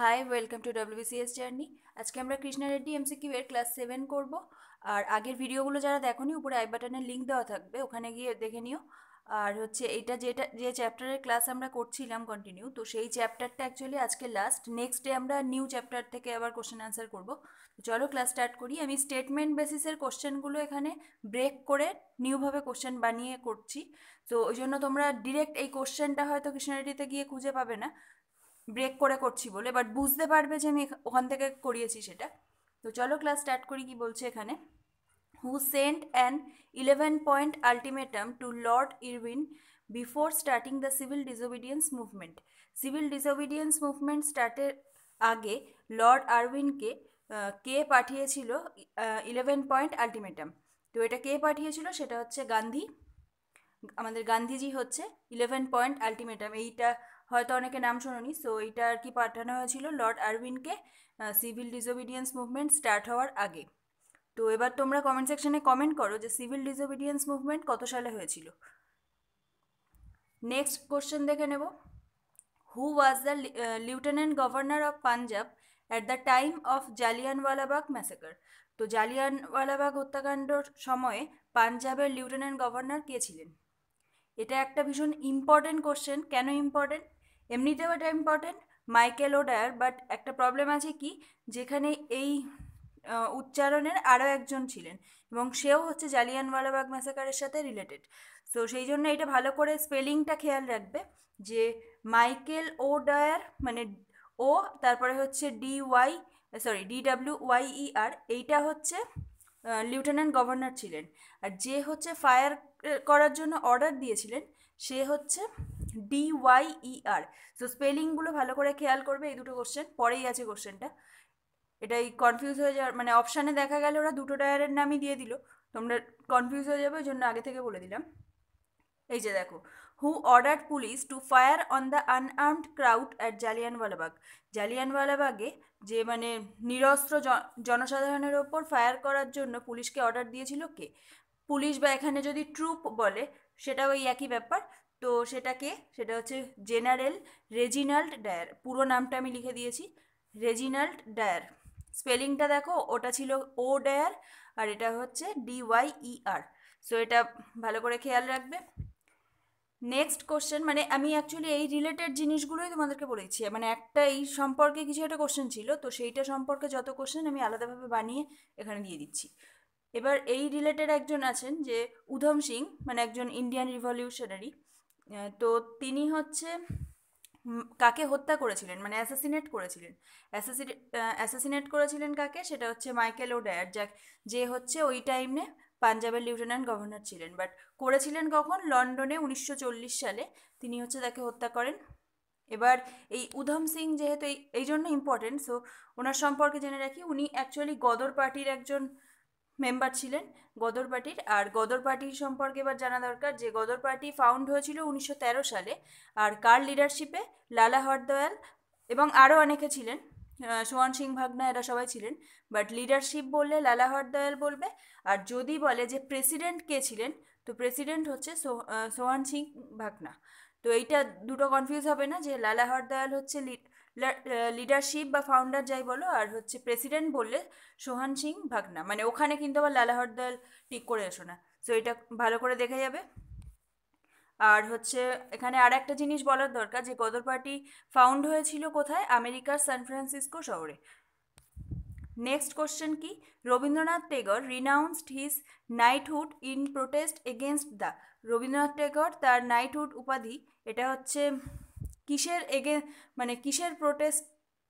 High, welcome to WCS journey. আজকে আমরা Krishnareddy MCQ এর ক্লাস 7 করব। আর আগের ভিডিওগুলো যারা দেখোনি, উপরে আই বাটনের লিঙ্ক দেওয়া থাকবে, ওখানে গিয়ে দেখে নিও। আর হচ্ছে এটা যে চ্যাপ্টারের ক্লাস আমরা করছিলাম কন্টিনিউ, তো সেই চ্যাপ্টারটা অ্যাকচুয়ালি আজকে লাস্ট। নেক্সট ডে আমরা নিউ চ্যাপ্টার থেকে আবার কোশ্চেন অ্যান্সার করব। চলো ক্লাস স্টার্ট করি। আমি স্টেটমেন্ট বেসিসের কোশ্চেনগুলো এখানে ব্রেক করে নিউভাবে কোশ্চেন বানিয়ে করছি, তো ওই জন্য তোমরা ডিরেক্ট এই কোশ্চেনটা হয়তো কৃষ্ণারেড্ডিতে গিয়ে খুঁজে পাবে না, ব্রেক করে করছি বলে, বাট বুঝতে পারবে যে আমি ওখান থেকে করিয়েছি সেটা। তো চলো ক্লাস স্টার্ট করি। কি বলছে এখানে, who sent an 11-point ultimatum to Lord Irwin before starting the civil disobedience movement. Civil disobedience movement স্টার্টের আগে লর্ড ইরভিনকে কে পাঠিয়েছিল 11-point আলটিমেটাম? তো এটা কে পাঠিয়েছিল? সেটা হচ্ছে গান্ধী। আমাদের গান্ধীজি হচ্ছে 11-point আলটিমেটাম, এইটা হয়তো অনেকে নাম শোনোনি। সো এইটা আর কি পাঠানো হয়েছিল লর্ড ইরভিনকে সিভিল ডিসোবিডিয়েন্স মুভমেন্ট স্টার্ট হওয়ার আগে। তো এবার তোমরা কমেন্ট সেকশানে কমেন্ট করো যে সিভিল ডিসোবিডিয়েন্স মুভমেন্ট কত সালে হয়েছিল। নেক্সট কোশ্চেন দেখে নেব। Who was the lieutenant governor of Punjab at the time of Jallianwala Bagh massacre? তো জালিয়ানওয়ালা বাগ হত্যাকাণ্ডর সময়ে পাঞ্জাবের লিউটেন্যান্ট গভর্নর কে ছিলেন? এটা একটা ভীষণ ইম্পর্টেন্ট কোশ্চেন। কেন ইম্পর্টেন্ট? এমনিতেও এটা ইম্পর্টেন্ট, মাইকেল ওডায়ার, বাট একটা প্রবলেম আছে কি, যেখানে এই উচ্চারণের আরও একজন ছিলেন এবং সেও হচ্ছে জালিয়ানওয়ালাবাগ ম্যাসাকারের সাথে রিলেটেড। সো সেই জন্য এটা ভালো করে স্পেলিংটা খেয়াল রাখবে যে মাইকেল ও ডায়ার, মানে ও তারপরে হচ্ছে DWYER, এইটা হচ্ছে লিউটেন্যান্ট গভর্নর ছিলেন। আর যে হচ্ছে ফায়ার করার জন্য অর্ডার দিয়েছিলেন সে হচ্ছে DYER। সো স্পেলিংগুলো ভালো করে খেয়াল করবে। এই দুটো কোশ্চেন পরেই আছে কোশ্চেনটা, এটাই কনফিউজ হয়ে যাওয়ার, মানে অপশানে দেখা গেল ওরা দুটো ডায়ারের নামই দিয়ে দিল, তোমরা কনফিউজ হয়ে যাবে, ওই জন্য আগে থেকে বলে দিলাম। এই যে দেখো, who order police to fire on the unarmed crowd at Jallianwala Bagh. জালিয়ানওয়ালাবাগে যে মানে নিরস্ত্র জনসাধারণের ওপর ফায়ার করার জন্য পুলিশকে অর্ডার দিয়েছিল কে? পুলিশ, বা এখানে যদি ট্রুপ বলে সেটা ওই একই ব্যাপার। তো সেটাকে, সেটা হচ্ছে জেনারেল রেজিনাল্ড ডায়ার। পুরো নামটা আমি লিখে দিয়েছি, রেজিনাল্ড ডায়ার। স্পেলিংটা দেখো, ওটা ছিল ও ডায়ার আর এটা হচ্ছে DYER। সো এটা ভালো করে খেয়াল রাখবে। নেক্সট কোশ্চেন, মানে আমি অ্যাকচুয়ালি এই রিলেটেড জিনিসগুলোই তোমাদেরকে বলেছি, মানে একটা এই সম্পর্কে কিছু একটা কোশ্চেন ছিল, তো সেইটা সম্পর্কে যত কোশ্চেন আমি আলাদাভাবে বানিয়ে এখানে দিয়ে দিচ্ছি। এবার এই রিলেটেড একজন আছেন যে উধম সিং, মানে একজন ইন্ডিয়ান রিভলিউশনারি। তো তিনি হচ্ছে কাকে হত্যা করেছিলেন, মানে অ্যাসাসিনেট করেছিলেন। অ্যাসাসিনেট করেছিলেন কাকে? সেটা হচ্ছে মাইকেল ওডায়ার, যে হচ্ছে ওই টাইমে পাঞ্জাবের লিউটেন্যান্ট গভর্নর ছিলেন। বাট করেছিলেন কখন? লন্ডনে 1940 সালে তিনি হচ্ছে তাকে হত্যা করেন। এবার এই উধম সিং যেহেতু এই জন্য ইম্পর্টেন্ট, সো ওনার সম্পর্কে জেনে রাখি, উনি অ্যাকচুয়ালি গদর পার্টির একজন মেম্বার ছিলেন, গদর পার্টির। আর গদর পার্টির সম্পর্কে এবার জানা দরকার যে গদর পার্টি ফাউন্ড হয়েছিল 1913 সালে, আর কার লিডারশিপে? লালা হরদয়াল এবং আরও অনেকে ছিলেন, সোহান সিং ভাগনা, এরা সবাই ছিলেন। বাট লিডারশিপ বললে লালা হরদয়াল বলবে। আর যদি বলে যে প্রেসিডেন্ট কে ছিলেন, তো প্রেসিডেন্ট হচ্ছে সোহান সিং ভাগনা। তো এইটা দুটো কনফিউজ হবে না, যে লালা হরদয়াল হচ্ছে লিডারশিপ বা ফাউন্ডার যাই বলো, আর হচ্ছে প্রেসিডেন্ট বললে সোহান সিং ভাগনা, মানে ওখানে কিন্তু আবার লালা হরদয়াল ঠিক করে এসো না। সো এটা ভালো করে দেখা যাবে। আর হচ্ছে এখানে আর একটা জিনিস বলার দরকার যে গদর পার্টি ফাউন্ড হয়েছিল কোথায়? আমেরিকার সান ফ্রান্সিসকো শহরে। নেক্সট কোশ্চেন কি, Rabindranath Tagore renounced his knighthood in protest against the. Rabindranath Tagore তার নাইটহুড উপাধি, এটা হচ্ছে কিসের মানে কিসের প্রোটেস্ট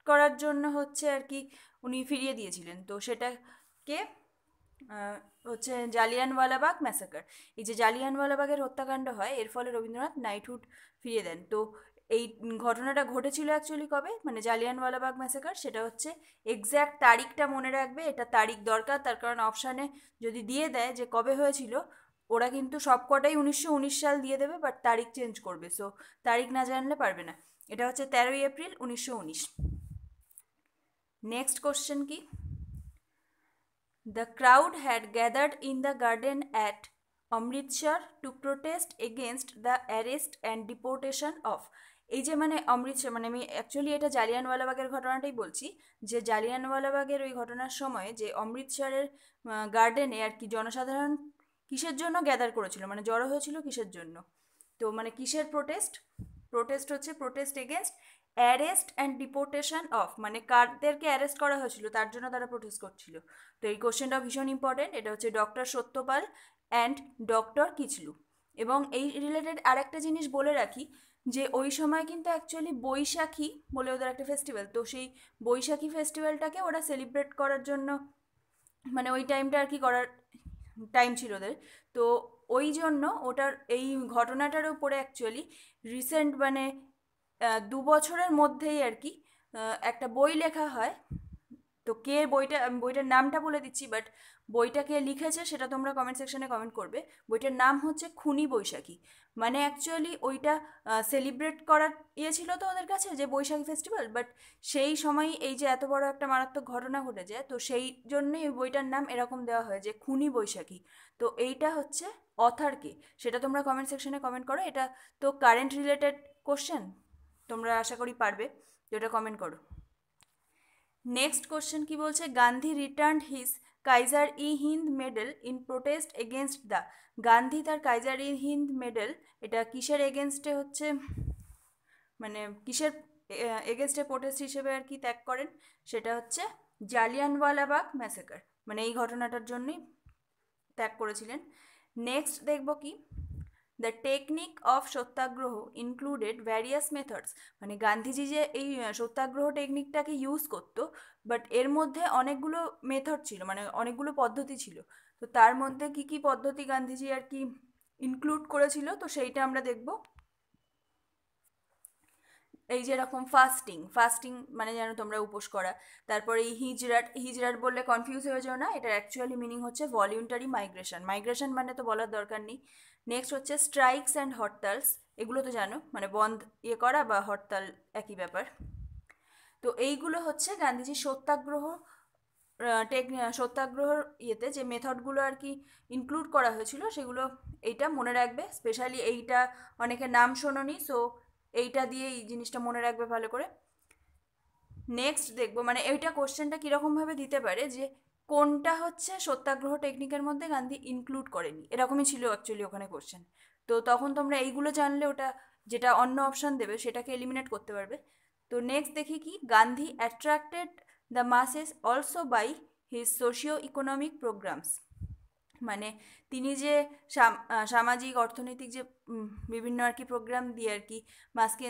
করার জন্য হচ্ছে আর কি উনি ফিরিয়ে দিয়েছিলেন? তো সেটাকে হচ্ছে জালিয়ানওয়ালাবাগ ম্যাসাকার। এই যে জালিয়ানওয়ালাবাগের হত্যাকাণ্ড হয়, এর ফলে রবীন্দ্রনাথ নাইটহুড ফিরিয়ে দেন। তো এই ঘটনাটা ঘটেছিল অ্যাকচুয়ালি কবে, মানে জালিয়ানওয়ালাবাগ ম্যাসাকার, সেটা হচ্ছে এক্স্যাক্ট তারিখটা মনে রাখবে। এটা তারিখ দরকার, তার কারণ অপশানে যদি দিয়ে দেয় যে কবে হয়েছিল, ওরা কিন্তু সবকটাই 1919 সাল দিয়ে দেবে, বাট তারিখ চেঞ্জ করবে। সো তারিখ না জানলে পারবে না। এটা হচ্ছে 13 এপ্রিল 1919। নেক্সট কোশ্চেন কি, the crowd had gathered in the garden at Amritsar to protest against the arrest and deportation of. এই যে মানে অমৃতসর, মানে আমি অ্যাকচুয়ালি এটা জালিয়ানওয়ালাবাগের ঘটনাটাই বলছি, যে জালিয়ানওয়ালাবাগের ওই ঘটনার সময়ে যে অমৃতসরের গার্ডেনে আর কি জনসাধারণ কিসের জন্য গ্যাদার করেছিল, মানে জড়ো হয়েছিল কিসের জন্য, তো মানে কিসের প্রোটেস্ট, প্রোটেস্ট হচ্ছে protest against arrest and deportation of, মানে কারদেরকে অ্যারেস্ট করা হয়েছিল তার জন্য তারা প্রোটেস্ট করছিল। তো এই কোশ্চেনটা ভীষণ ইম্পর্টেন্ট, এটা হচ্ছে doctor Satyapal and doctor Kitchlew. এবং এই রিলেটেড আরেকটা জিনিস বলে রাখি যে ওই সময় কিন্তু অ্যাকচুয়ালি বৈশাখী বলে ওদের একটা ফেস্টিভ্যাল, তো সেই বৈশাখী ফেস্টিভ্যালটাকে ওরা সেলিব্রেট করার জন্য মানে ওই টাইমটা আর কি করার টাইম ছিল ওদের, তো ওই জন্য ওটার এই ঘটনাটার উপরে অ্যাকচুয়ালি রিসেন্ট মানে 2 বছরের মধ্যেই আর কি একটা বই লেখা হয়। তো কে বইটা, আমি বইটার নামটা বলে দিচ্ছি, বাট বইটা কে লিখেছে সেটা তোমরা কমেন্ট সেকশানে কমেন্ট করবে। বইটার নাম হচ্ছে খুনি বৈশাখী। মানে অ্যাকচুয়ালি ওইটা সেলিব্রেট করার ইয়ে ছিল তো ওদের কাছে যে বৈশাখী ফেস্টিভ্যাল, বাট সেই সময় এই যে এত বড় একটা মারাত্মক ঘটনা ঘটে যায়, তো সেই জন্যই ওই বইটার নাম এরকম দেওয়া হয় যে খুনি বৈশাখী। তো এইটা হচ্ছে অথারকে, সেটা তোমরা কমেন্ট সেকশানে কমেন্ট করো। এটা তো কারেন্ট রিলেটেড কোশ্চেন, তোমরা আশা করি পারবে, তো এটা কমেন্ট করো। নেক্সট কোশ্চেন কি বলছে, Gandhi return his Kaiser E Hind medal in protest against the, Gandhi তার কাইজার ই হিন্দ মেডেল, এটা কিসের এগেনস্টে হচ্ছে মানে কিসের এগেনস্টে প্রোটেস্ট হিসেবে আর কি ত্যাগ করেন, সেটা হচ্ছে জালিয়ানওয়ালাবাগ ম্যাসেকার, মানে এই ঘটনাটার জন্যই ত্যাগ করেছিলেন। নেক্সট দেখব কি, the technique of satyagraha included various methods, মানে গান্ধীজি যে এই সত্যাগ্রহ টেকনিকটাকে ইউজ করতো, বাট এর মধ্যে অনেকগুলো মেথড ছিল, মানে অনেকগুলো পদ্ধতি ছিল, তো তার মধ্যে কি কি পদ্ধতি গান্ধীজি আর কি ইনক্লুড করেছিল, তো সেইটা আমরা দেখব। এই যেরকম ফাস্টিং, ফাস্টিং মানে যেন তোমরা উপোস করা, তারপরে এই হিজরাট, হিজরাট বললে কনফিউজ হয়ে যাও না, এটার অ্যাকচুয়ালি মিনিং হচ্ছে ভলিউন্টারি মাইগ্রেশন, মাইগ্রেশন মানে তো বলার দরকার নেই। নেক্সট হচ্ছে স্ট্রাইকস অ্যান্ড হরতালস, এগুলো তো জানো, মানে বন্ধ ইয়ে করা বা হরতাল একই ব্যাপার। তো এইগুলো হচ্ছে গান্ধীজি সত্যাগ্রহ সত্যাগ্রহর ইয়েতে যে মেথডগুলো আর কি ইনক্লুড করা হয়েছিল সেগুলো, এইটা মনে রাখবে স্পেশালি, এইটা অনেকের নাম শোনোনি, সো এইটা দিয়ে এই জিনিসটা মনে রাখবে ভালো করে। নেক্সট দেখবো মানে এইটা কোশ্চেনটা কীরকমভাবে দিতে পারে যে কোনটা হচ্ছে সত্যাগ্রহ টেকনিকের মধ্যে গান্ধী ইনক্লুড করেনি, এরকমই ছিল অ্যাকচুয়ালি ওখানে কোশ্চেন, তো তখন তোমরা এইগুলো জানলে ওটা যেটা অন্য অপশান দেবে সেটাকে এলিমিনেট করতে পারবে। তো নেক্সট দেখি কি, Gandhi attracted the masses also by his socio economic programs, মানে তিনি যে সামাজিক অর্থনৈতিক যে বিভিন্ন আর কি প্রোগ্রাম দিয়ে আর কি মাসকে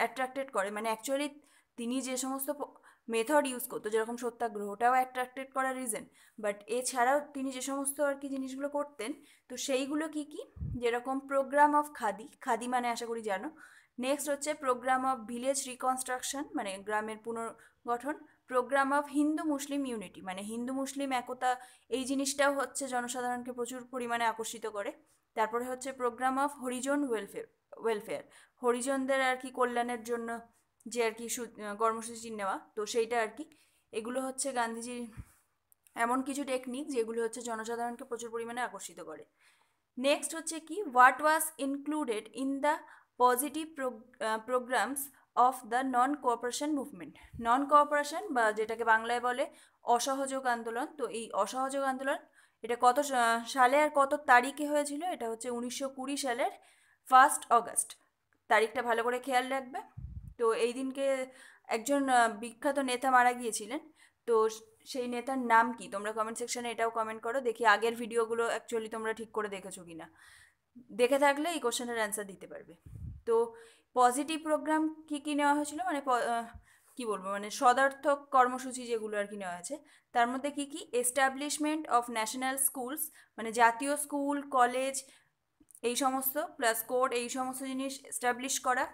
অ্যাট্রাক্টেড করে, মানে অ্যাকচুয়ালি তিনি যে সমস্ত মেথড ইউজ করতো যেরকম সত্যাগ্রহ, ওটাও অ্যাট্রাক্টেড করার রিজন, বাট এছাড়াও তিনি যে সমস্ত আর কি জিনিসগুলো করতেন, তো সেইগুলো কি কি, যেরকম প্রোগ্রাম অফ খাদি, খাদি মানে আশা করি জানো। নেক্সট হচ্ছে প্রোগ্রাম অফ ভিলেজ রিকনস্ট্রাকশন, মানে গ্রামের পুনর্গঠন। Program of Hindu Muslim unity, মানে হিন্দু মুসলিম একতা, এই জিনিসটাও হচ্ছে জনসাধারণকে প্রচুর পরিমাণে আকর্ষিত করে। তারপরে হচ্ছে প্রোগ্রাম অফ হরিজন ওয়েলফেয়ার, হরিজনদের আর কি কল্যাণের জন্য যে আর কি কর্মসূচি নেওয়া, তো সেইটা আর কি। এগুলো হচ্ছে গান্ধীজির এমন কিছু টেকনিক যেগুলো হচ্ছে জনসাধারণকে প্রচুর পরিমাণে আকর্ষিত করে। নেক্সট হচ্ছে কি, what was included in the positive programs of the non cooperation movement, non cooperation বা যেটাকে বাংলায় বলে অসহযোগ আন্দোলন, তো এই অসহযোগ আন্দোলন এটা কত সালে আর কত তারিখে হয়েছিল, এটা হচ্ছে 1920 সালের 1 আগস্ট, তারিখটা ভালো করে খেয়াল রাখবে। তো এই দিনকে একজন বিখ্যাত নেতা মারা গিয়েছিলেন, তো সেই নেতার নাম কি তোমরা কমেন্ট সেকশানে এটাও কমেন্ট করো, দেখি আগের ভিডিওগুলো অ্যাকচুয়ালি তোমরা ঠিক করে দেখেছো কি না, দেখে থাকলে এই কোশ্চেনের অ্যান্সার দিতে পারবে। তো পজিটিভ প্রোগ্রাম কী কী নেওয়া হয়েছিল, মানে কি বলবো মানে সদার্থক কর্মসূচি যেগুলো আর কি নেওয়া হয়েছে, তার মধ্যে কি কি, এস্টাবলিশমেন্ট অফ ন্যাশনাল স্কুলস, মানে জাতীয় স্কুল কলেজ এই সমস্ত প্লাস কোর্ট এই সমস্ত জিনিস এস্টাবলিশ করা।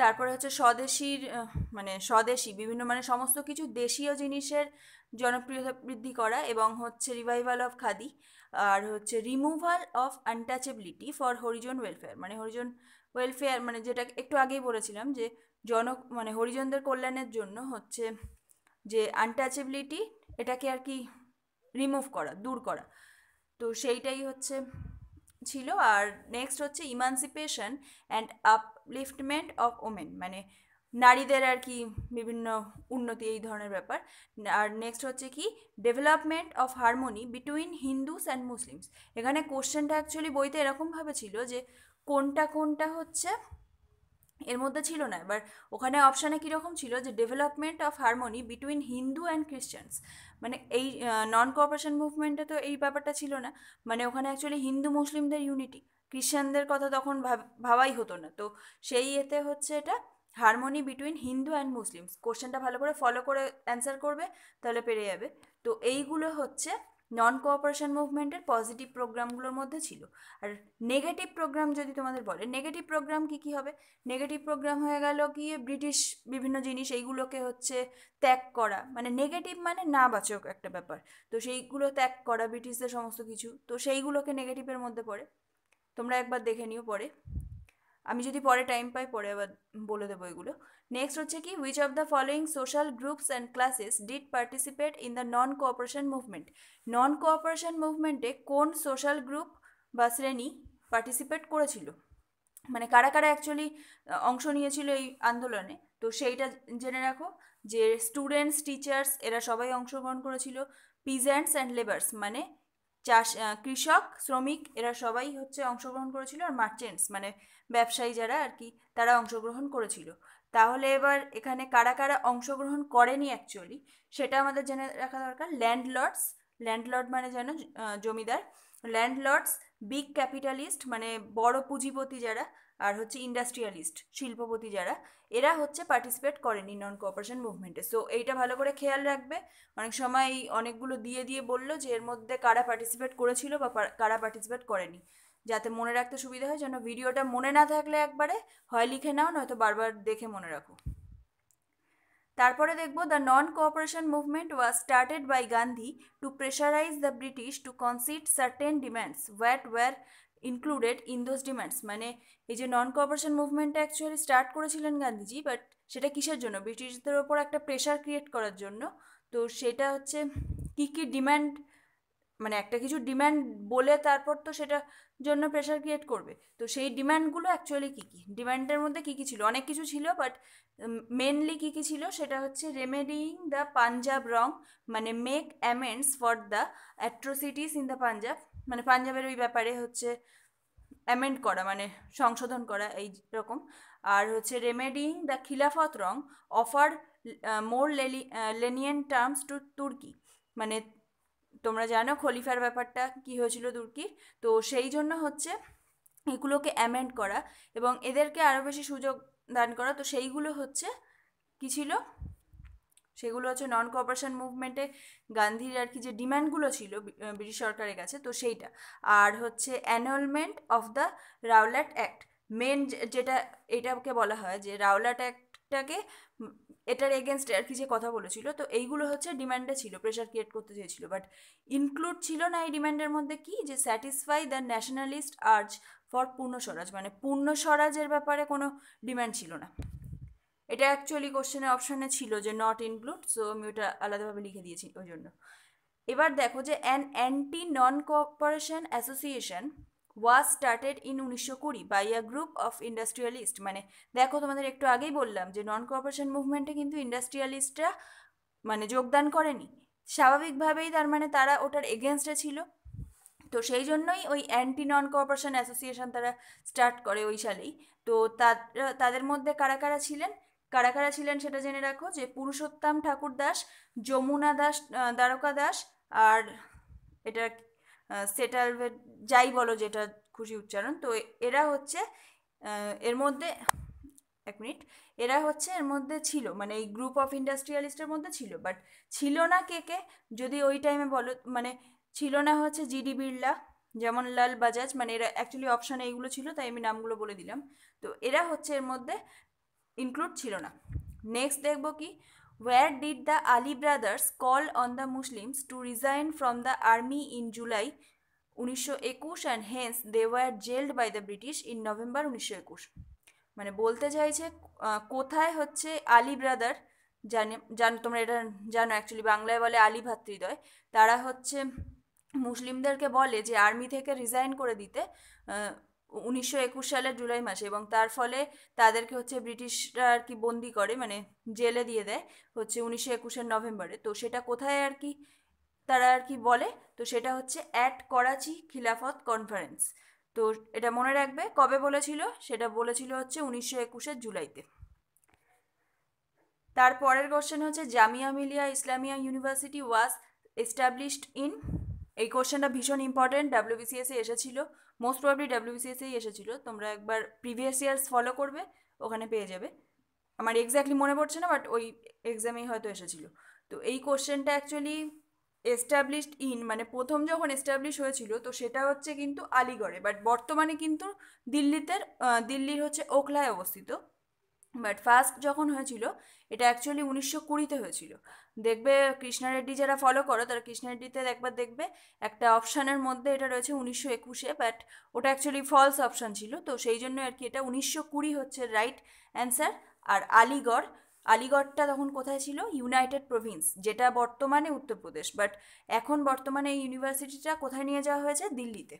তারপরে হচ্ছে স্বদেশীর, মানে স্বদেশী বিভিন্ন মানে সমস্ত কিছু দেশীয় জিনিসের জনপ্রিয়তা বৃদ্ধি করা, এবং হচ্ছে রিভাইভাল অফ খাদি, আর হচ্ছে removal of untouchability for Harijan welfare, মানে হরিজন ওয়েলফেয়ার মানে যেটা একটু আগেই বলেছিলাম যে মানে হরিজনদের কল্যাণের জন্য হচ্ছে যে আনটাচেবিলিটি এটাকে আর কি রিমুভ করা, দূর করা, তো সেইটাই হচ্ছে ছিল। আর নেক্সট হচ্ছে emancipation and upliftment of women, মানে নারীদের আর কি বিভিন্ন উন্নতি, এই ধরনের ব্যাপার। আর নেক্সট হচ্ছে কি development of harmony between Hindus and Muslims. এখানে কোশ্চেনটা অ্যাকচুয়ালি বইতে এরকমভাবে ছিল যে কোনটা কোনটা হচ্ছে এর মধ্যে ছিল না। এবার ওখানে অপশানে কীরকম ছিল যে development of harmony between Hindu and Christians, মানে এই নন কোঅপারেশন মুভমেন্টে তো এই ব্যাপারটা ছিল না, মানে ওখানে অ্যাকচুয়ালি হিন্দু মুসলিমদের ইউনিটি, খ্রিশ্চানদের কথা তখন ভাবাই হতো না। তো সেই এতে হচ্ছে এটা harmony between Hindu and Muslims. কোশ্চেনটা ভালো করে ফলো করে অ্যান্সার করবে তাহলে পেরে যাবে। তো এইগুলো হচ্ছে নন কোঅপারেশন মুভমেন্টের পজিটিভ প্রোগ্রামগুলোর মধ্যে ছিল। আর নেগেটিভ প্রোগ্রাম যদি তোমাদের বলে, নেগেটিভ প্রোগ্রাম কি কি হবে? নেগেটিভ প্রোগ্রাম হয়ে গেল কি ব্রিটিশ বিভিন্ন জিনিস, এইগুলোকে হচ্ছে ত্যাগ করা, মানে নেগেটিভ মানে না বাচক একটা ব্যাপার, তো সেইগুলো ত্যাগ করা ব্রিটিশদের সমস্ত কিছু, তো সেইগুলোকে নেগেটিভের মধ্যে পড়ে। তোমরা একবার দেখে নিও পরে, আমি যদি পরে টাইম পাই পরে আবার বলে দেবো এগুলো। নেক্সট হচ্ছে কি which of the following social groups and classes did participate in the non cooperation movement? Non cooperation মুভমেন্টে কোন সোশ্যাল গ্রুপ বা শ্রেণী পার্টিসিপেট করেছিল, মানে কারা কারা অ্যাকচুয়ালি অংশ নিয়েছিল এই আন্দোলনে? তো সেইটা জেনে রাখো যে স্টুডেন্টস, টিচার্স এরা সবাই অংশগ্রহণ করেছিল। পিজেন্টস অ্যান্ড লেবার্স, মানে চাষ, কৃষক, শ্রমিক এরা সবাই হচ্ছে অংশগ্রহণ করেছিল। আর মার্চেন্টস মানে ব্যবসায়ী যারা আর কি, তারা অংশগ্রহণ করেছিল। তাহলে এবার এখানে কারা কারা অংশগ্রহণ করেনি অ্যাকচুয়ালি সেটা আমাদের জেনে রাখা দরকার। ল্যান্ডলর্ডস, ল্যান্ডলর্ড মানে যেন জমিদার, ল্যান্ডলর্ডস, বিগ ক্যাপিটালিস্ট মানে বড় পুঁজিপতি যারা, আর হচ্ছে ইন্ডাস্ট্রিয়ালিস্ট শিল্পপতি যারা, এরা হচ্ছে পার্টিসিপেট করেনি নন কোঅপারেশন মুভমেন্টে। সো এইটা ভালো করে খেয়াল রাখবে। অনেক সময় অনেকগুলো দিয়ে দিয়ে বললো যে এর মধ্যে কারা পার্টিসিপেট করেছিল বা কারা পার্টিসিপেট করেনি, যাতে মনে রাখতে সুবিধা হয়। যেন ভিডিওটা মনে না থাকলে একবারে হয় লিখে নাও, নয়তো বারবার দেখে মনে রাখো। তারপরে দেখব the non cooperation movement was started by Gandhi to pressurise the British to concede certain demands what were included in those demands. মানে এই যে নন কোঅপারেশন মুভমেন্টটা অ্যাকচুয়ালি স্টার্ট করেছিলেন গান্ধীজি, বাট সেটা কিসের জন্য? ব্রিটিশদের ওপর একটা প্রেশার ক্রিয়েট করার জন্য। তো সেটা হচ্ছে কী কী ডিম্যান্ড, মানে একটা কিছু ডিম্যান্ড বলে তারপর তো সেটার জন্য প্রেশার ক্রিয়েট করবে। তো সেই ডিম্যান্ডগুলো অ্যাকচুয়ালি কী কী, ডিম্যান্ডের মধ্যে কী কী ছিল? অনেক কিছু ছিল, বাট মেনলি কী কী ছিল সেটা হচ্ছে রেমেডিং দ্য পাঞ্জাব রং, মানে make amends for the atrocities in the Punjab, মানে পাঞ্জাবের ওই ব্যাপারে হচ্ছে অ্যামেন্ড করা, মানে সংশোধন করা এই রকম। আর হচ্ছে remedying the Khilafat wrong, offer more lenient terms to Turkey, মানে তোমরা জানো খলিফার ব্যাপারটা কি হয়েছিল তুর্কির, তো সেই জন্য হচ্ছে এগুলোকে অ্যামেন্ড করা এবং এদেরকে আরও বেশি সুযোগ দান করা। তো সেইগুলো হচ্ছে কী ছিল, সেগুলো হচ্ছে নন কোঅপারেশন মুভমেন্টে গান্ধীর আর কি যে ডিম্যান্ডগুলো ছিল ব্রিটিশ সরকারের কাছে, তো সেইটা। আর হচ্ছে annulment of the Rowlatt Act, মেন যেটা এটাকে বলা হয় যে রাওলাট অ্যাক্টটাকে এটার এগেনস্ট আর কি যে কথা বলেছিল, তো এইগুলো হচ্ছে ডিম্যান্ডে ছিল, প্রেশার ক্রিয়েট করতে চেয়েছিল। বাট ইনক্লুড ছিল না এই ডিম্যান্ডের মধ্যে কি, যে satisfy the nationalist urge for purna swaraj, মানে পূর্ণ স্বরাজের ব্যাপারে কোনো ডিম্যান্ড ছিল না। এটা অ্যাকচুয়ালি কোশ্চেনের অপশানে ছিল যে নট ইনক্লুড, সো আমি ওটা আলাদাভাবে লিখে দিয়েছি ওই জন্য। এবার দেখো যে an anti non cooperation association was started in 1920 by a group of industrialist. মানে দেখো তোমাদের একটু আগেই বললাম যে নন কোঅপারেশন মুভমেন্টে কিন্তু ইন্ডাস্ট্রিয়ালিস্টরা মানে যোগদান করেনি স্বাভাবিকভাবেই, তার মানে তারা ওটার এগেনস্টে ছিল। তো সেই জন্যই ওই অ্যান্টি নন কোঅপারেশন অ্যাসোসিয়েশন তারা স্টার্ট করে ওই সালেই। তো তাদের মধ্যে কারা কারা ছিলেন, কারা কারা ছিলেন সেটা জেনে রাখো যে পুরুষোত্তম ঠাকুরদাস, যমুনা দাস, দ্বারকা দাস, আর এটা সেটার যাই বলো যেটা খুশি উচ্চারণ, তো এরা হচ্ছে এর মধ্যে ছিল, মানে এই গ্রুপ অফ ইন্ডাস্ট্রিয়ালিস্টের মধ্যে ছিল। বাট ছিল না কে কে যদি ওই টাইমে বলো, মানে ছিল না হচ্ছে জিডি বিড়লা, যেমন লাল বাজাজ, মানে এরা অ্যাকচুয়ালি অপশানে এইগুলো ছিল, তাই আমি নামগুলো বলে দিলাম। তো এরা হচ্ছে এর মধ্যে ইনক্লুড ছিল না। নেক্সট দেখব কি where did the Ali brothers call on the Muslims to resign from the army in July 1921 and hence they were jailed by the British in November 1921। মানে বলতে চাইছে কোথায় হচ্ছে আলি ব্রাদার, জানো তোমরা এটা, জানো অ্যাকচুয়ালি বাংলায় বলে আলি ভাতৃদ্বয়, তারা হচ্ছে মুসলিমদেরকে বলে যে আর্মি থেকে রিজাইন করে দিতে 1921 সালের জুলাই মাসে, এবং তার ফলে তাদেরকে হচ্ছে ব্রিটিশরা আর কি বন্দি করে, মানে জেলে দিয়ে দেয় হচ্ছে 1921-এর নভেম্বরে। তো সেটা কোথায় আর কি তারা আর কি বলে, তো সেটা হচ্ছে অ্যাট করাচি খিলাফত কনফারেন্স। তো এটা মনে রাখবে। কবে বলেছিল? সেটা বলেছিল হচ্ছে 1921-এর জুলাইতে। তারপরের কোশ্চেন হচ্ছে Jamia Millia Islamia university was established in, এই কোশ্চেনটা ভীষণ ইম্পর্টেন্ট, ডাব্লিউবিসিএসে এসেছিলো, মোস্ট প্রবলি ডাব্লিউবিসিএসেই এসেছিলো, তোমরা একবার প্রিভিয়াস ইয়ার্স ফলো করবে, ওখানে পেয়ে যাবে। আমার এক্স্যাক্টলি মনে পড়ছে না, বাট ওই এক্সামেই হয়তো এসেছিলো। তো এই কোশ্চেনটা অ্যাকচুয়ালি এস্টাবলিশড ইন মানে প্রথম যখন এস্টাবলিশ হয়েছিল তো সেটা হচ্ছে কিন্তু আলিগড়ে, বাট বর্তমানে কিন্তু দিল্লির হচ্ছে ওখলায় অবস্থিত। বাট ফার্স্ট যখন হয়েছিল এটা অ্যাকচুয়ালি 1920-তে হয়েছিল। দেখবে কৃষ্ণারেড্ডি যারা ফলো করো তারা কৃষ্ণারেড্ডিতে একবার দেখবে একটা অপশানের মধ্যে এটা রয়েছে 1921-এ, বাট ওটা অ্যাকচুয়ালি ফলস অপশান ছিল, তো সেই জন্য আর কি এটা 1920 হচ্ছে রাইট অ্যান্সার। আর আলিগড়টা তখন কোথায় ছিল? ইউনাইটেড প্রভিন্স, যেটা বর্তমানে উত্তরপ্রদেশ, বাট এখন বর্তমানে এই ইউনিভার্সিটিটা কোথায় নিয়ে যাওয়া হয়েছে? দিল্লিতে।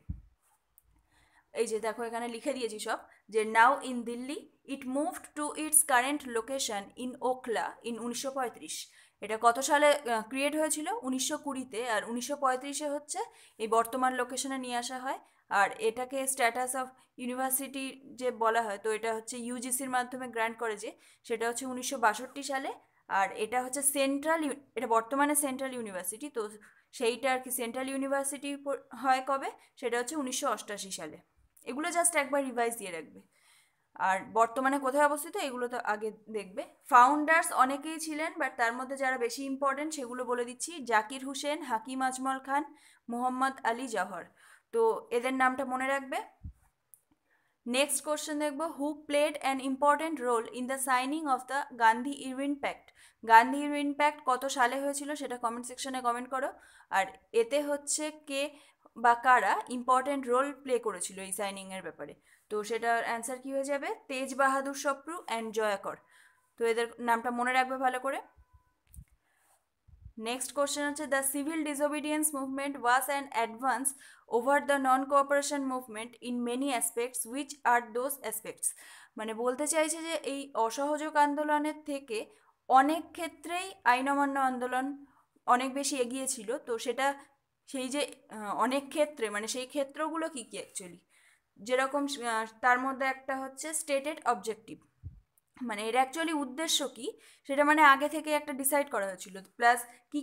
এই যে দেখো এখানে লিখে দিয়েছি সব, যে now in Delhi, it moved to its current location in Okhla in 1935। এটা কত সালে ক্রিয়েট হয়েছিল? 1920-তে, আর 1935-এ হচ্ছে এই বর্তমান লোকেশনে নিয়ে আসা হয়। আর এটাকে স্ট্যাটাস অফ ইউনিভার্সিটি যে বলা হয়, তো এটা হচ্ছে ইউজিসির মাধ্যমে গ্র্যান্ট করে যে, সেটা হচ্ছে 1962 সালে। আর এটা হচ্ছে এটা বর্তমানে সেন্ট্রাল ইউনিভার্সিটি, তো সেইটা আর কি সেন্ট্রাল ইউনিভার্সিটি হয় কবে? সেটা হচ্ছে 1988 সালে। এগুলো জাস্ট একবার রিভাইজ দিয়ে রাখবে। আর বর্তমানে কোথায় অবস্থিত এগুলো তো আগে দেখবে। ফাউন্ডার্স অনেকেই ছিলেন, বাট তার মধ্যে যারা বেশি ইম্পর্টেন্ট সেগুলো বলে দিচ্ছি, জাকির হোসেন, হাকিম আজমল খান, মোহাম্মদ আলী জোহর, তো এদের নামটা মনে রাখবে। নেক্সট কোশ্চেন দেখব, who played an important role in the signing of the Gandhi Irwin pact. Gandhi Irwin pact কত সালে হয়েছিল সেটা কমেন্ট সেকশনে কমেন্ট করো। আর এতে হচ্ছে কে বা কারা ইম্পর্টেন্ট রোল প্লে করেছিল এই সাইনিংয়ের ব্যাপারে, তো সেটার অ্যান্সার কী হয়ে যাবে? তেজ বাহাদুর সপ্রু অ্যান্ড জয়াকর, তো এদের নামটা মনে রাখবে ভালো করে। নেক্সট কোশ্চেন হচ্ছে the civil disobedience movement was an advance over the non cooperation movement in many aspects, which are those aspects. মানে বলতে চাইছে যে এই অসহযোগ আন্দোলনের থেকে অনেক ক্ষেত্রেই আইন অমান্য আন্দোলন অনেক বেশি এগিয়েছিল, তো সেটা সেই যে অনেক ক্ষেত্রে, মানে সেই ক্ষেত্রগুলো কী কী অ্যাকচুয়ালি, যেরকম তার মধ্যে একটা হচ্ছে স্টেটেড অবজেক্টিভ, মানে এর অ্যাকচুয়ালি উদ্দেশ্য কী সেটা মানে আগে থেকে একটা ডিসাইড করা হয়েছিল, প্লাস কী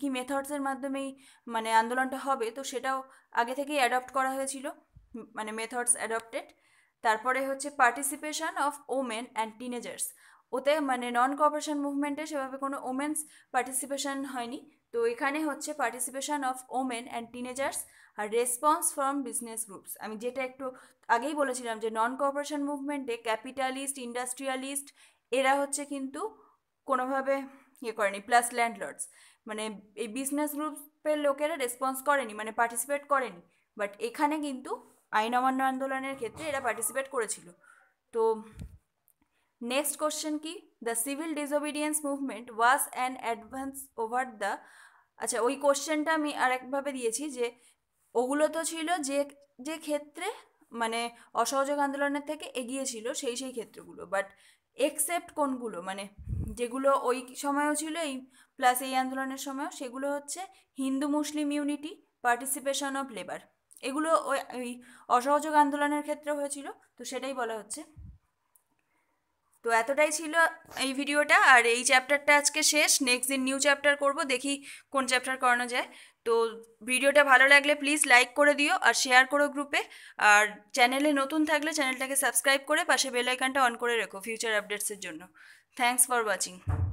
কী মেথডসের মাধ্যমেই মানে আন্দোলনটা হবে, তো সেটাও আগে থেকেই অ্যাডপ্ট করা হয়েছিল, মানে মেথডস অ্যাডপ্টেড। তারপরে হচ্ছে participation of women and teenagers, ওতে মানে নন কোঅপারেশন মুভমেন্টে সেভাবে কোনো ওমেন্স পার্টিসিপেশন হয়নি, তো এখানে হচ্ছে participation of women and teenagers. আর রেসপন্স ফ্রম বিজনেস গ্রুপস, আমি যেটা একটু আগেই বলেছিলাম যে নন কোঅপারেশন মুভমেন্টে ক্যাপিটালিস্ট, ইন্ডাস্ট্রিয়ালিস্ট এরা হচ্ছে কিন্তু কোনোভাবে ইয়ে করেনি, প্লাস ল্যান্ডলর্ডস, মানে এই বিজনেস গ্রুপের লোকেরা রেসপন্স করেনি, মানে পার্টিসিপেট করেনি, বাট এখানে কিন্তু আইন অমান্য আন্দোলনের ক্ষেত্রে এরা পার্টিসিপেট করেছিল। তো নেক্সট কোশ্চেন কি, the civil disobedience movement was an advance over the, আচ্ছা ওই কোশ্চেনটা আমি আরেকভাবে দিয়েছি, যে ওগুলো তো ছিল যে যে ক্ষেত্রে মানে অসহযোগ আন্দোলনের থেকে এগিয়ে ছিল সেই ক্ষেত্রগুলো, বাট এক্সেপ্ট কোনগুলো, মানে যেগুলো ওই সময়ও ছিল এই প্লাস এই আন্দোলনের সময়ও, সেগুলো হচ্ছে Hindu Muslim unity, participation of labour, এগুলো ওই অসহযোগ আন্দোলনের ক্ষেত্রে হয়েছিল, তো সেটাই বলা হচ্ছে। তো এতটাই ছিল এই ভিডিওটা, আর এই চ্যাপ্টারটা আজকে শেষ, নেক্সট দিন নিউ চ্যাপ্টার করব, দেখি কোন চ্যাপ্টার করানো যায়। তো ভিডিওটা ভালো লাগলে প্লিজ লাইক করে দিও আর শেয়ার করো গ্রুপে, আর চ্যানেলে নতুন থাকলে চ্যানেলটাকে সাবস্ক্রাইব করে পাশে বেল আইকনটা অন করে রেখো ফিউচার আপডেটসের জন্য। Thanks for watching.